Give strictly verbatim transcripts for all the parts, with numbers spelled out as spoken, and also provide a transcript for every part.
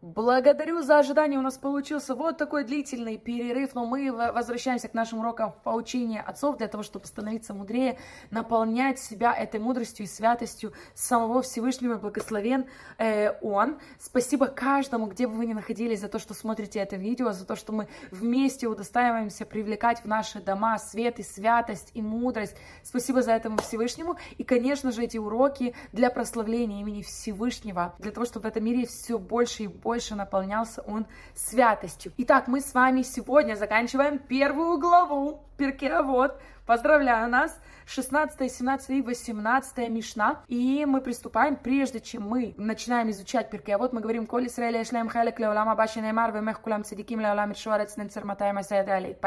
Благодарю за ожидание. У нас получился вот такой длительный перерыв, но мы возвращаемся к нашим урокам поучения отцов для того, чтобы становиться мудрее, наполнять себя этой мудростью и святостью самого Всевышнего. Благословен э, Он. Спасибо каждому, где бы вы ни находились, за то, что смотрите это видео, за то, что мы вместе удостаиваемся привлекать в наши дома свет и святость и мудрость. Спасибо за этому Всевышнему. И, конечно же, эти уроки для прославления имени Всевышнего, для того, чтобы в этом мире все больше и больше больше наполнялся он святостью. Итак, мы с вами сегодня заканчиваем первую главу Пиркей Авот. Поздравляю нас! шестнадцатая, семнадцатая и восемнадцатая Мишна. И мы приступаем, прежде чем мы начинаем изучать Пиркей Авот, мы говорим: «Коль Исраэль Ишлем Халек Леолам Абаши Неймар Вемех Кулам Цадиким Леолам Иршуарец Ненцер Матаем Асайда Алейт».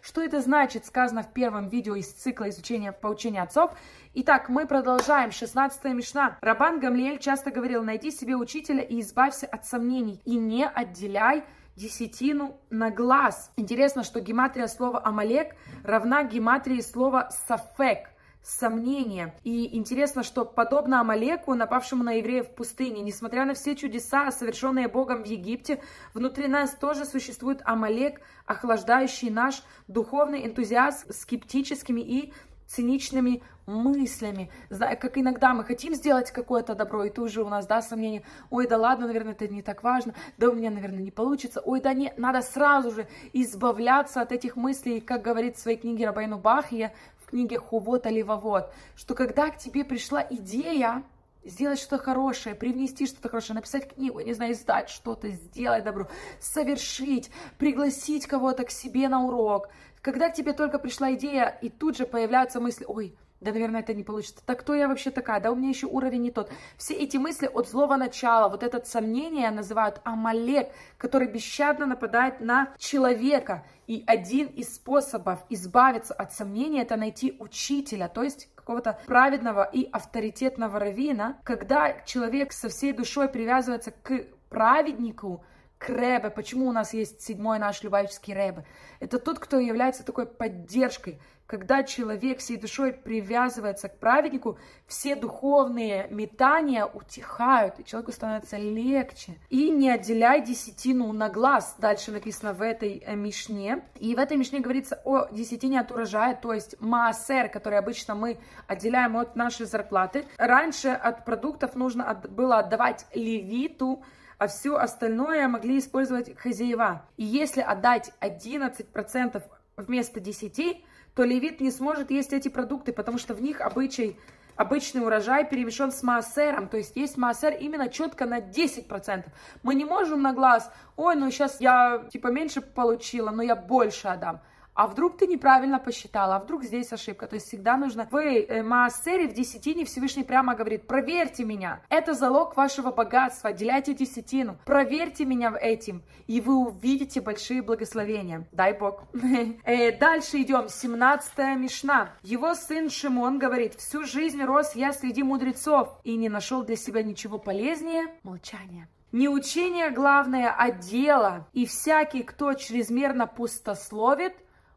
Что это значит, сказано в первом видео из цикла изучения поучения отцов. Итак, мы продолжаем. шестнадцатая Мишна. Рабан Гамлиэль часто говорил: «Найди себе учителя и избавься от сомнений, и не отделяй десятину на глаз». Интересно, что гематрия слова «амалек» равна гематрии слова «сафек», сомнение. И интересно, что подобно Амалеку, напавшему на евреев в пустыне, несмотря на все чудеса, совершенные Богом в Египте, внутри нас тоже существует Амалек, охлаждающий наш духовный энтузиазм скептическими и циничными мыслями. Как иногда мы хотим сделать какое-то добро, и тут же у нас, да, сомнения: ой, да ладно, наверное, это не так важно, да у меня, наверное, не получится, ой, да нет. Надо сразу же избавляться от этих мыслей, как говорит в своей книге Рабайну Бахья, в книге «Ховот а-Левавот», что когда к тебе пришла идея сделать что-то хорошее, привнести что-то хорошее, написать книгу, не знаю, издать что-то, сделать добро, совершить, пригласить кого-то к себе на урок. Когда к тебе только пришла идея, и тут же появляются мысли: ой, да, наверное, это не получится, да кто я вообще такая, да у меня еще уровень не тот. Все эти мысли от злого начала, вот это сомнение называют Амалек, который бесщадно нападает на человека. И один из способов избавиться от сомнения — это найти учителя, то есть какого-то праведного и авторитетного раввина. Когда человек со всей душой привязывается к праведнику, к ребе, почему у нас есть седьмой наш любавический ребе, это тот, кто является такой поддержкой. Когда человек всей душой привязывается к праведнику, все духовные метания утихают, и человеку становится легче. «И не отделяй десятину на глаз», дальше написано в этой мишне. И в этой мишне говорится о десятине от урожая, то есть маасэр, который обычно мы отделяем от нашей зарплаты. Раньше от продуктов нужно было отдавать левиту, а все остальное могли использовать хозяева. И если отдать одиннадцать процентов вместо десяти процентов, то левит не сможет есть эти продукты, потому что в них обычай, обычный урожай перемешан с маасером. То есть есть маасер именно четко на десять процентов. Мы не можем на глаз: ой, ну сейчас я типа меньше получила, но я больше отдам. А вдруг ты неправильно посчитала, а вдруг здесь ошибка. То есть всегда нужно... Вы, э, маасэри, в десятине Всевышний прямо говорит: проверьте меня. Это залог вашего богатства, отделяйте десятину. Проверьте меня в этом, и вы увидите большие благословения. Дай Бог. Дальше идем. семнадцатая Мишна. Его сын Шимон говорит: всю жизнь рос я среди мудрецов и не нашел для себя ничего полезнее молчания. Не учение главное, а дело. И всякий, кто чрезмерно пустословит,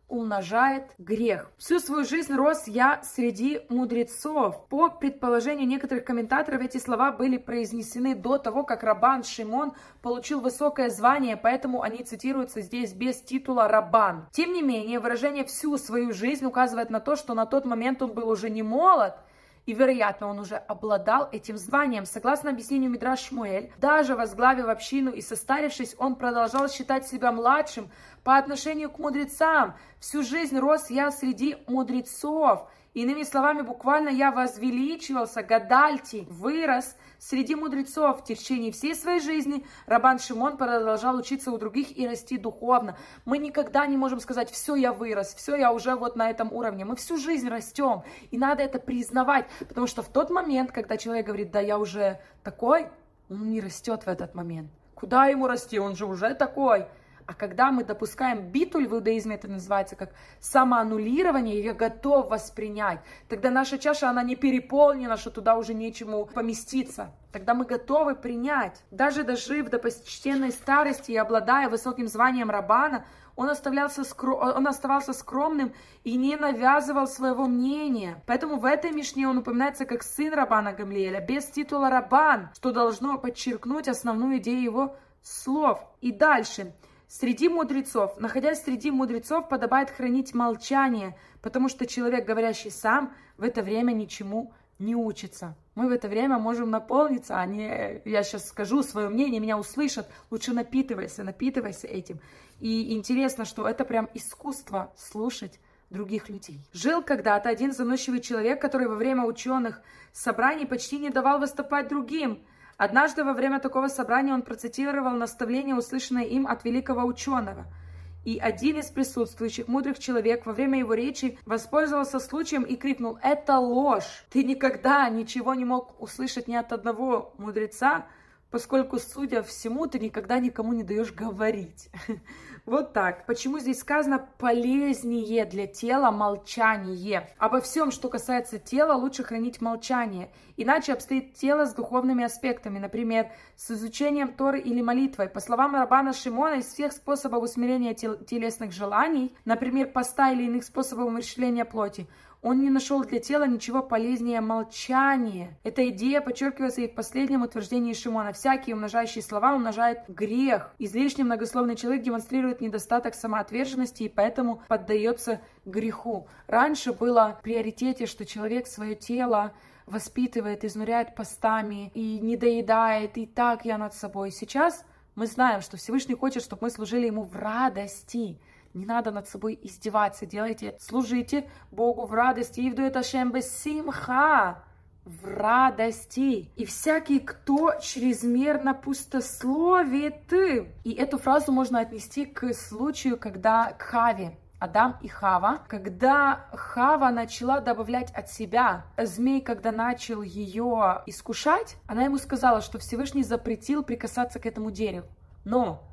умножает грех. Всю свою жизнь рос я среди мудрецов. По предположению некоторых комментаторов, эти слова были произнесены до того, как Рабан Шимон получил высокое звание, поэтому они цитируются здесь без титула «рабан». Тем не менее, выражение «всю свою жизнь» указывает на то, что на тот момент он был уже не молод, и, вероятно, он уже обладал этим званием. Согласно объяснению Мидраш Шмуэль, даже возглавив общину и состарившись, он продолжал считать себя младшим по отношению к мудрецам. «Всю жизнь рос я среди мудрецов». Иными словами, буквально я возвеличивался, гадальти, вырос среди мудрецов. В течение всей своей жизни Рабан Шимон продолжал учиться у других и расти духовно. Мы никогда не можем сказать: все, я вырос, все, я уже вот на этом уровне. Мы всю жизнь растем, и надо это признавать, потому что в тот момент, когда человек говорит: да, я уже такой, он не растет в этот момент. Куда ему расти, он же уже такой. А когда мы допускаем битуль, в иудаизме это называется как самоаннулирование, я готов воспринять, тогда наша чаша, она не переполнена, что туда уже нечему поместиться. Тогда мы готовы принять. Даже дожив до почтенной старости и обладая высоким званием рабана, он оставался, скром... он оставался скромным и не навязывал своего мнения. Поэтому в этой мишне он упоминается как сын Рабана Гамлиэля, без титула рабан, что должно подчеркнуть основную идею его слов. И дальше. Среди мудрецов, находясь среди мудрецов, подобает хранить молчание, потому что человек, говорящий сам, в это время ничему не учится. Мы в это время можем наполниться, а не я сейчас скажу свое мнение, меня услышат. Лучше напитывайся, напитывайся этим. И интересно, что это прям искусство слушать других людей. Жил когда-то один заносчивый человек, который во время ученых собраний почти не давал выступать другим. Однажды во время такого собрания он процитировал наставление, услышанное им от великого ученого. И один из присутствующих, мудрых человек, во время его речи воспользовался случаем и крикнул: «Это ложь! Ты никогда ничего не мог услышать ни от одного мудреца, поскольку, судя всему, ты никогда никому не даешь говорить». Вот так. Почему здесь сказано «полезнее для тела молчание»? Обо всем, что касается тела, лучше хранить молчание. Иначе обстоит тело с духовными аспектами, например, с изучением Торы или молитвой. По словам Рабана Шимона, из всех способов усмирения тел- телесных желаний, например, поста или иных способов умерщвления плоти, он не нашел для тела ничего полезнее молчания. Эта идея подчеркивается и в последнем утверждении Шимона. Всякие умножающие слова умножают грех. Излишне многословный человек демонстрирует недостаток самоотверженности и поэтому поддается греху. Раньше было в приоритете, что человек свое тело воспитывает, изнуряет постами и не доедает, и так я над собой. Сейчас мы знаем, что Всевышний хочет, чтобы мы служили Ему в радости. Не надо над собой издеваться. Делайте, служите Богу в радости. Ивду это шембе симха. В радости. И всякий, кто чрезмерно пустословит. И эту фразу можно отнести к случаю, когда к Хаве. Адам и Хава. Когда Хава начала добавлять от себя, змей, когда начал ее искушать, она ему сказала, что Всевышний запретил прикасаться к этому дереву. Но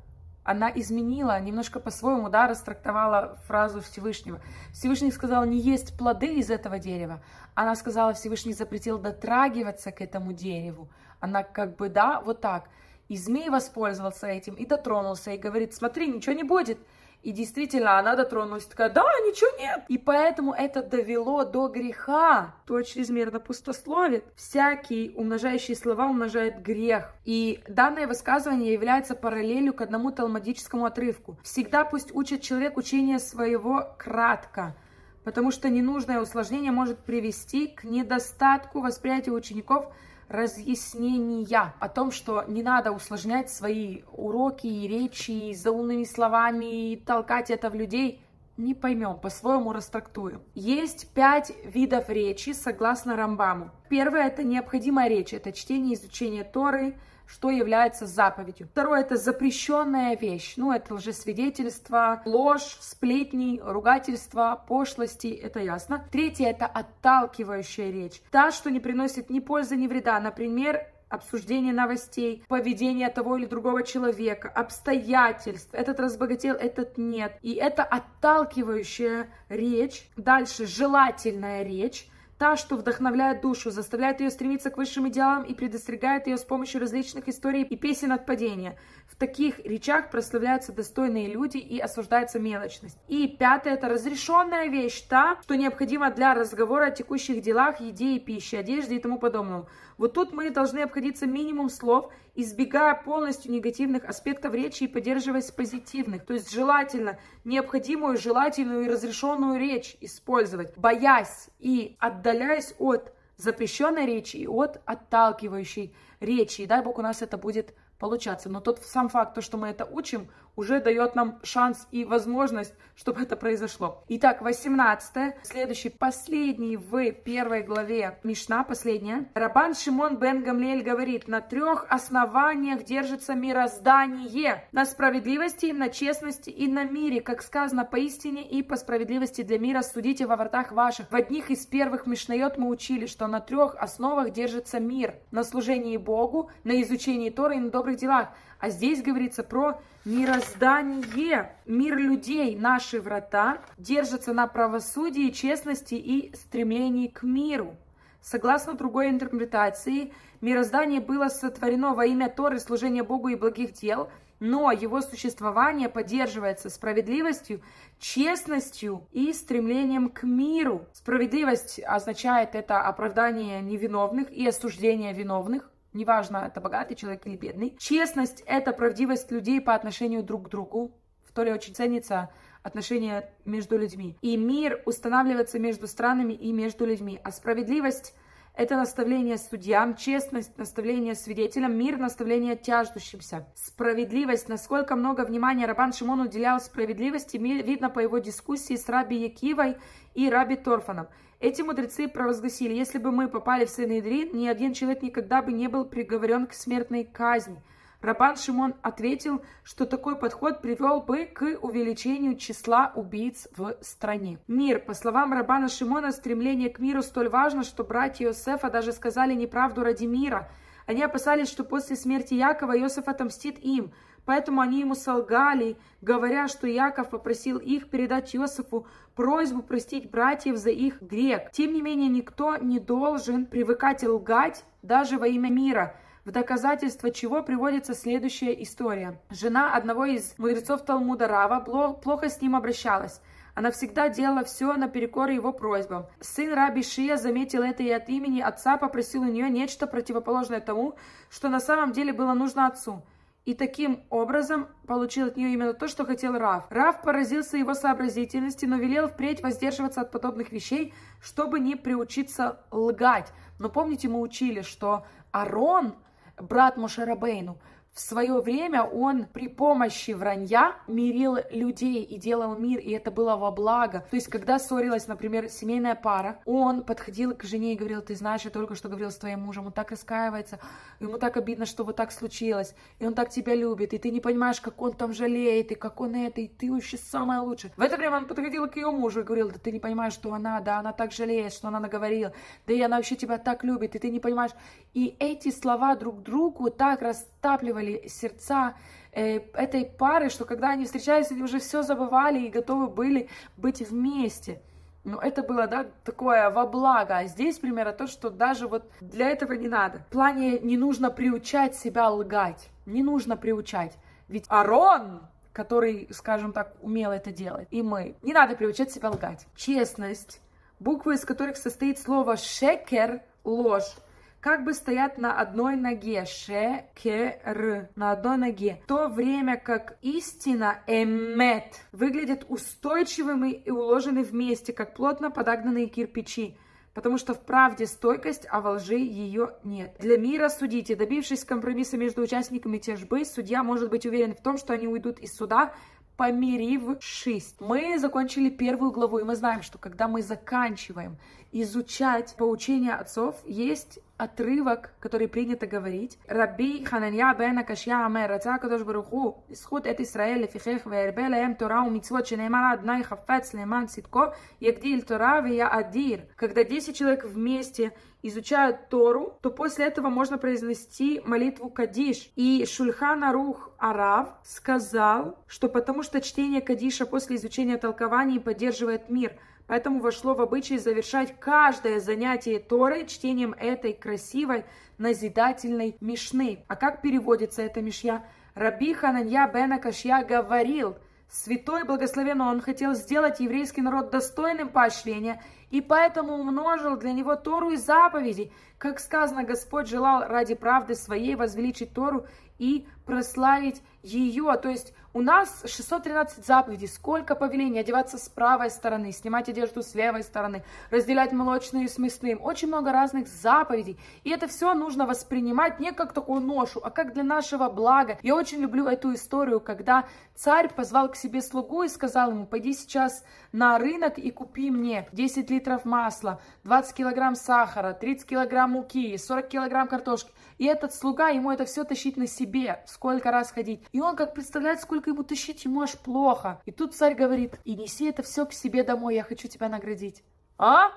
она изменила, немножко по-своему, да, растрактовала фразу Всевышнего. Всевышний сказал не есть плоды из этого дерева. Она сказала, Всевышний запретил дотрагиваться к этому дереву. Она как бы, да, вот так. И змей воспользовался этим, и дотронулся, и говорит, смотри, ничего не будет. И действительно, она дотронулась, такая, да, ничего нет. И поэтому это довело до греха. То чрезмерно пустословит. Всякие умножающие слова умножают грех. И данное высказывание является параллелью к одному талмудическому отрывку. Всегда пусть учит человек учение своего кратко, потому что ненужное усложнение может привести к недостатку восприятия учеников разъяснения о том, что не надо усложнять свои уроки и речи и заумными словами и толкать это в людей. Не поймем, по-своему растрактуем. Есть пять видов речи согласно Рамбаму. Первое – это необходимая речь, это чтение и изучение Торы, что является заповедью. Второе – это запрещенная вещь, ну это лжесвидетельство, ложь, сплетни, ругательства, пошлости, это ясно. Третье – это отталкивающая речь, та, что не приносит ни пользы, ни вреда, например, обсуждение новостей, поведение того или другого человека, обстоятельств, этот разбогател, этот нет. И это отталкивающая речь. Дальше желательная речь, та, что вдохновляет душу, заставляет ее стремиться к высшим идеалам и предостерегает ее с помощью различных историй и песен от падения. В таких речах прославляются достойные люди и осуждается мелочность. И пятое – это разрешенная вещь, та, что необходима для разговора о текущих делах, еде и пище, одежде и тому подобному. Вот тут мы должны обходиться минимум слов, избегая полностью негативных аспектов речи и поддерживаясь позитивных. То есть желательно необходимую, желательную и разрешенную речь использовать, боясь и отдаляясь от запрещенной речи и от отталкивающей речи. И дай Бог у нас это будет получаться. Но тот сам факт, то, что мы это учим, уже дает нам шанс и возможность, чтобы это произошло. Итак, восемнадцатое. Следующий, последний в первой главе Мишна, последняя. Рабан Шимон бен Гамлиэль говорит, на трех основаниях держится мироздание. На справедливости, на честности и на мире. Как сказано, поистине и по справедливости для мира судите во вратах ваших. В одних из первых Мишнает мы учили, что на трех основах держится мир. На служении Богу, на изучении Торы и на добрых делах. А здесь говорится про мироздание, мир людей, наши врата, держатся на правосудии, честности и стремлении к миру. Согласно другой интерпретации, мироздание было сотворено во имя Торы, служения Богу и благих дел, но его существование поддерживается справедливостью, честностью и стремлением к миру. Справедливость означает это оправдание невиновных и осуждение виновных. неважно, это богатый человек или бедный. Честность – это правдивость людей по отношению друг к другу. В Торе очень ценится отношения между людьми. И мир устанавливается между странами и между людьми. А справедливость – это наставление судьям, честность – наставление свидетелям, мир – наставление тяждущимся. Справедливость. Насколько много внимания Рабан Шимон уделял справедливости, видно по его дискуссии с Рабби Акивой и Раби Тарфоном. Эти мудрецы провозгласили: если бы мы попали в Санедрин, ни один человек никогда бы не был приговорен к смертной казни. Рабан Шимон ответил, что такой подход привел бы к увеличению числа убийц в стране. Мир. По словам Рабана Шимона, стремление к миру столь важно, что братья Иосифа даже сказали неправду ради мира. Они опасались, что после смерти Якова Иосиф отомстит им. Поэтому они ему солгали, говоря, что Яков попросил их передать Иосифу просьбу простить братьев за их грех. Тем не менее, никто не должен привыкать лгать даже во имя мира. В доказательство чего приводится следующая история. Жена одного из мудрецов Талмуда Рава плохо с ним обращалась. Она всегда делала все наперекор его просьбам. Сын Раби Хия заметил это и от имени отца попросил у нее нечто противоположное тому, что на самом деле было нужно отцу. И таким образом получил от нее именно то, что хотел Рав. Рав поразился его сообразительности, но велел впредь воздерживаться от подобных вещей, чтобы не приучиться лгать. Но помните, мы учили, что Аарон, брат Мошерабейну, в свое время он при помощи вранья мирил людей и делал мир, и это было во благо. То есть, когда ссорилась, например, семейная пара, он подходил к жене и говорил: ты знаешь, я только что говорил с твоим мужем, он так раскаивается, ему так обидно, что вот так случилось, и он так тебя любит, и ты не понимаешь, как он там жалеет, и как он это, и ты вообще самая лучшая. В это время он подходил к ее мужу и говорил: да ты не понимаешь, что она, да, она так жалеет, что она наговорила, да и она вообще тебя так любит, и ты не понимаешь. И эти слова друг другу так растапливали сердца э, этой пары, что когда они встречались, они уже все забывали и готовы были быть вместе. Но это было, да, такое во благо. А здесь примерно то, что даже вот для этого не надо. В плане не нужно приучать себя лгать. Не нужно приучать. Ведь Аарон, который, скажем так, умел это делать, и мы. Не надо приучать себя лгать. Честность. Буквы, из которых состоит слово «шекер» — ложь, как бы стоят на одной ноге, шекер, на одной ноге, в то время как истина, эмет, выглядят устойчивыми и уложены вместе, как плотно подогнанные кирпичи, потому что в правде стойкость, а во лжи ее нет. Для мира судите, добившись компромисса между участниками тяжбы, судья может быть уверен в том, что они уйдут из суда, помирившись. Мы закончили первую главу, и мы знаем, что когда мы заканчиваем изучать поучения отцов, есть отрывок, который принято говорить. Раби Хананья Бен Акашья Амэр, отца Кадош Баруху, исход этой Исраэля, фихех веербе лаэм Тора у мицвот шенеймара адна и хафец леман ситко ягдиль Тора вея адир. Когда десять человек вместе изучают Тору, то после этого можно произнести молитву Кадиш. И Шульханарух Арав сказал, что потому что чтение Кадиша после изучения толкований поддерживает мир, поэтому вошло в обычай завершать каждое занятие Торы чтением этой красивой назидательной мишны. А как переводится эта мишья? Раби Хананья Бен Акашья говорил: святой благословен он хотел сделать еврейский народ достойным поощрения, и поэтому умножил для него Тору и заповеди. Как сказано, Господь желал ради правды своей возвеличить Тору и прославить ее. То есть у нас шестьсот тринадцать заповедей, сколько повелений: одеваться с правой стороны, снимать одежду с левой стороны, разделять молочные с мясным. Очень много разных заповедей. И это все нужно воспринимать не как такую ношу, а как для нашего блага. Я очень люблю эту историю, когда царь позвал к себе слугу и сказал ему: пойди сейчас на рынок и купи мне десять литров масла, двадцать килограмм сахара, тридцать килограмм муки, сорок килограмм картошки. И этот слуга, ему это все тащить на себе, сколько раз ходить. И он как представляет, сколько ему тащить, ему аж плохо. И тут царь говорит: и неси это все к себе домой, я хочу тебя наградить. А?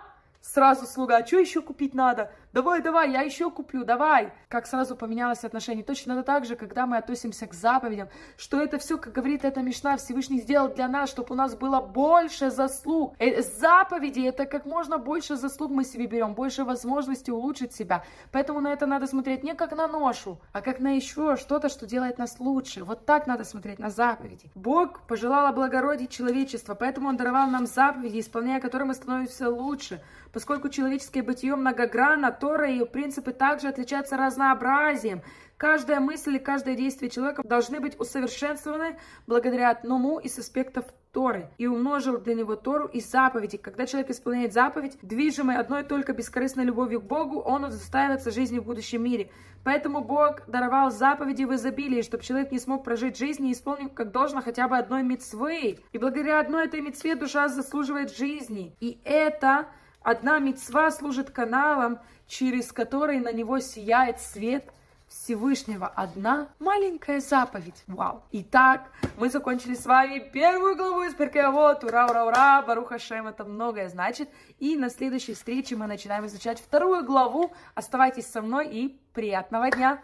Сразу слуга: что еще купить надо? Давай, давай, я еще куплю, давай. Как сразу поменялось отношение. Точно так же, когда мы относимся к заповедям, что это все, как говорит эта мишна, Всевышний сделал для нас, чтобы у нас было больше заслуг. Заповеди — это как можно больше заслуг мы себе берем, больше возможностей улучшить себя. Поэтому на это надо смотреть не как на ношу, а как на еще что-то, что делает нас лучше. Вот так надо смотреть на заповеди. Бог пожелал облагородить человечество, поэтому Он даровал нам заповеди, исполняя которые мы становимся лучше. Поскольку человеческое бытие многогранно, Торы и ее принципы также отличаются разнообразием. Каждая мысль и каждое действие человека должны быть усовершенствованы благодаря одному из аспектов Торы. И умножил для него Тору и заповеди. Когда человек исполняет заповедь, движимый одной только бескорыстной любовью к Богу, он удостаивается жизнью в будущем мире. Поэтому Бог даровал заповеди в изобилии, чтобы человек не смог прожить жизнь, не исполнив как должно хотя бы одной мицвы. И благодаря одной этой мицве душа заслуживает жизни. И это... Одна мицва служит каналом, через который на него сияет свет Всевышнего. Одна маленькая заповедь. Вау! Итак, мы закончили с вами первую главу из Пиркей Авот. Ура, ура, ура! Барух Ашем, это многое значит. И на следующей встрече мы начинаем изучать вторую главу. Оставайтесь со мной и приятного дня!